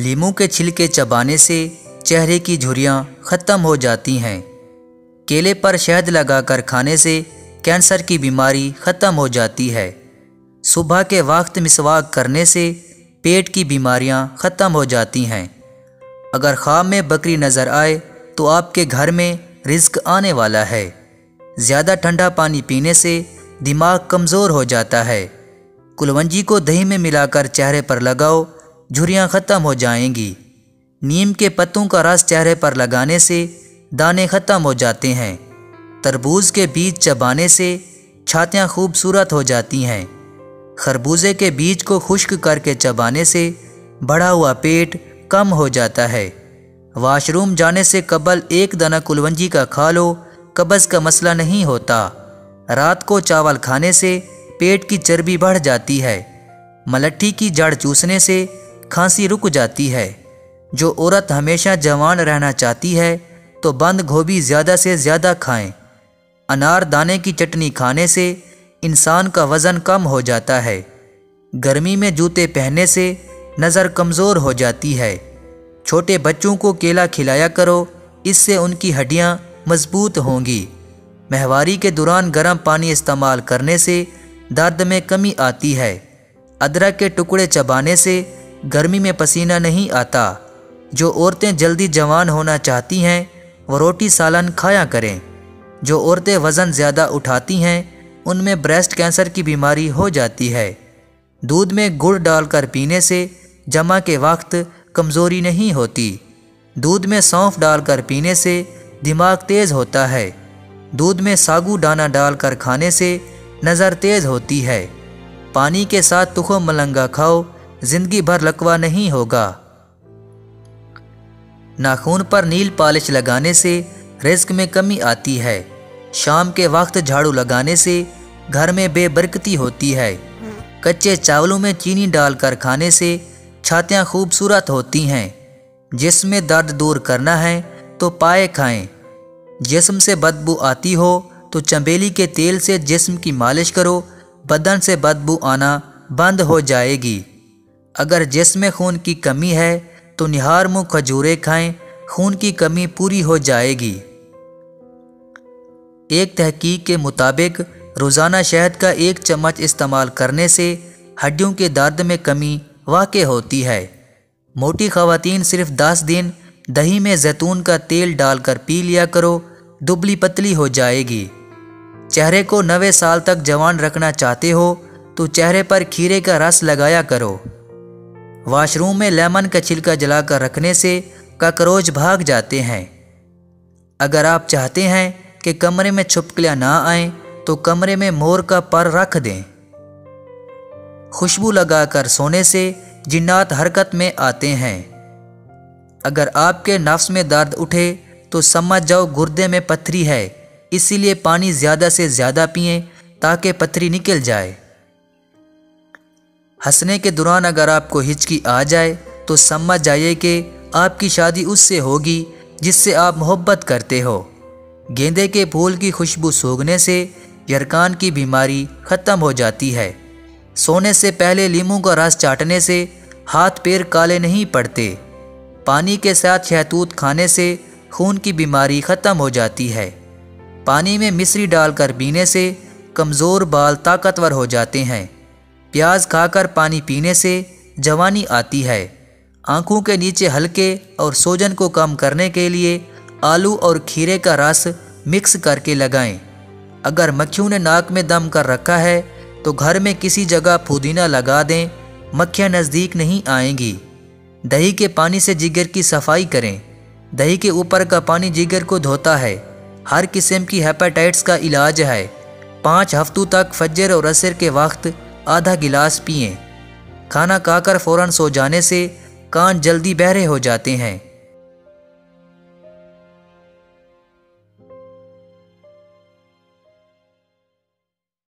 नींबू के छिलके चबाने से चेहरे की झुर्रियाँ ख़त्म हो जाती हैं। केले पर शहद लगाकर खाने से कैंसर की बीमारी ख़त्म हो जाती है। सुबह के वक्त मिसवाक करने से पेट की बीमारियां ख़त्म हो जाती हैं। अगर ख्वाब में बकरी नज़र आए तो आपके घर में रिज्क आने वाला है। ज़्यादा ठंडा पानी पीने से दिमाग कमज़ोर हो जाता है। कुलवंजी को दही में मिलाकर चेहरे पर लगाओ, झुर्रियाँ ख़त्म हो जाएंगी। नीम के पत्तों का रस चेहरे पर लगाने से दाने ख़त्म हो जाते हैं। तरबूज के बीज चबाने से छातियाँ खूबसूरत हो जाती हैं। खरबूजे के बीज को खुश्क करके चबाने से बढ़ा हुआ पेट कम हो जाता है। वाशरूम जाने से कबल एक दाना कुलवंजी का खा लो, कब्ज़ का मसला नहीं होता। रात को चावल खाने से पेट की चर्बी बढ़ जाती है। मलट्ठी की जड़ चूसने से खांसी रुक जाती है। जो औरत हमेशा जवान रहना चाहती है तो बंद गोभी ज़्यादा से ज़्यादा खाएं। अनार दाने की चटनी खाने से इंसान का वज़न कम हो जाता है। गर्मी में जूते पहनने से नज़र कमज़ोर हो जाती है। छोटे बच्चों को केला खिलाया करो, इससे उनकी हड्डियाँ मजबूत होंगी। माहवारी के दौरान गर्म पानी इस्तेमाल करने से दर्द में कमी आती है। अदरक के टुकड़े चबाने से गर्मी में पसीना नहीं आता। जो औरतें जल्दी जवान होना चाहती हैं वो रोटी सालन खाया करें। जो औरतें वज़न ज़्यादा उठाती हैं उनमें ब्रेस्ट कैंसर की बीमारी हो जाती है। दूध में गुड़ डालकर पीने से जमा के वक्त कमज़ोरी नहीं होती। दूध में सौंफ डालकर पीने से दिमाग तेज़ होता है। दूध में सागू दाना डालकर खाने से नज़र तेज़ होती है। पानी के साथ तुखम मलंगा खाओ, जिंदगी भर लकवा नहीं होगा। नाखून पर नील पॉलिश लगाने से रिस्क में कमी आती है। शाम के वक्त झाड़ू लगाने से घर में बेबरकती होती है। कच्चे चावलों में चीनी डालकर खाने से छातियाँ खूबसूरत होती हैं। जिस्म में दर्द दूर करना है तो पाए खाएं। जिस्म से बदबू आती हो तो चमेली के तेल से जिस्म की मालिश करो, बदन से बदबू आना बंद हो जाएगी। अगर जिस्म में खून की कमी है तो निहार मुँह खजूरे खाएं, खून की कमी पूरी हो जाएगी। एक तहकीक के मुताबिक रोज़ाना शहद का 1 चम्मच इस्तेमाल करने से हड्डियों के दर्द में कमी वाक़ई होती है। मोटी ख़वातीन सिर्फ 10 दिन दही में जैतून का तेल डालकर पी लिया करो, दुबली पतली हो जाएगी। चेहरे को नवे साल तक जवान रखना चाहते हो तो चेहरे पर खीरे का रस लगाया करो। वाशरूम में लेमन का छिलका जलाकर रखने से काकरोच भाग जाते हैं। अगर आप चाहते हैं कि कमरे में छुपकलियाँ ना आएं तो कमरे में मोर का पर रख दें। खुशबू लगाकर सोने से जिन्नात हरकत में आते हैं। अगर आपके नफ्स में दर्द उठे तो समझ जाओ गुर्दे में पथरी है, इसीलिए पानी ज़्यादा से ज़्यादा पिएं ताकि पथरी निकल जाए। हंसने के दौरान अगर आपको हिचकी आ जाए तो समझ जाइए कि आपकी शादी उससे होगी जिससे आप मोहब्बत करते हो। गेंदे के फूल की खुशबू सूंघने से यरकान की बीमारी ख़त्म हो जाती है। सोने से पहले नींबू का रस चाटने से हाथ पैर काले नहीं पड़ते। पानी के साथ शहतूत खाने से खून की बीमारी ख़त्म हो जाती है। पानी में मिश्री डालकर पीने से कमज़ोर बाल ताकतवर हो जाते हैं। प्याज खाकर पानी पीने से जवानी आती है। आँखों के नीचे हल्के और सोजन को कम करने के लिए आलू और खीरे का रस मिक्स करके लगाएं। अगर मक्खियों ने नाक में दम कर रखा है तो घर में किसी जगह पुदीना लगा दें, मक्खियाँ नज़दीक नहीं आएंगी। दही के पानी से जिगर की सफाई करें। दही के ऊपर का पानी जिगर को धोता है। हर किस्म की हेपेटाइट्स का इलाज है। 5 हफ्तों तक फज्जर और असर के वक्त आधा गिलास पिएं। खाना खाकर फ़ौरन सो जाने से कान जल्दी बहरे हो जाते हैं।